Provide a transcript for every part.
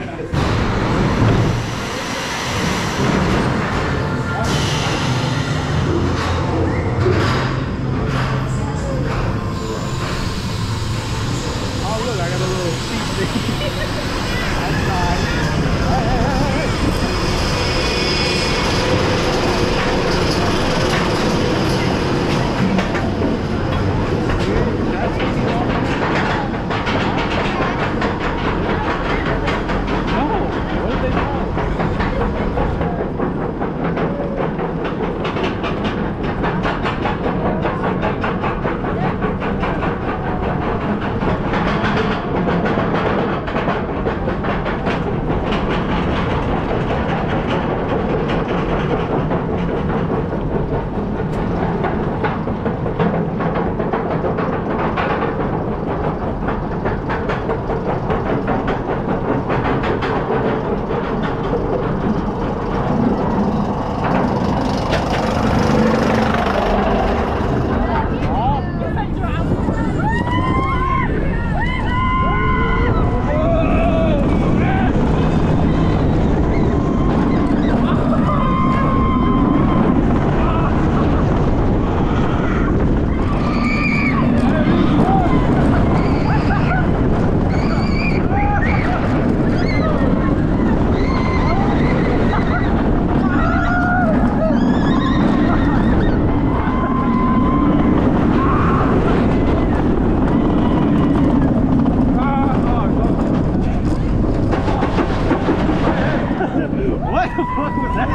Oh look, I got a little seat thing. That's nice. What the fuck was that?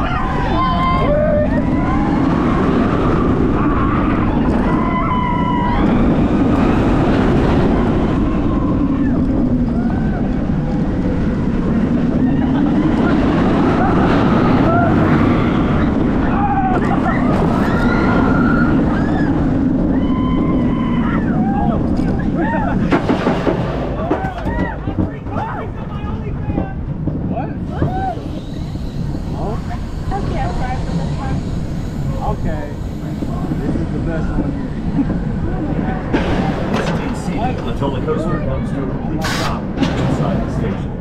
Okay, this is the best one here. DC, the Tully Coaster comes to a complete stop inside the station.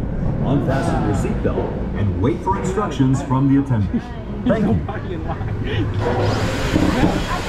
Unfasten your seatbelt and wait for instructions from the attendant. Thank you.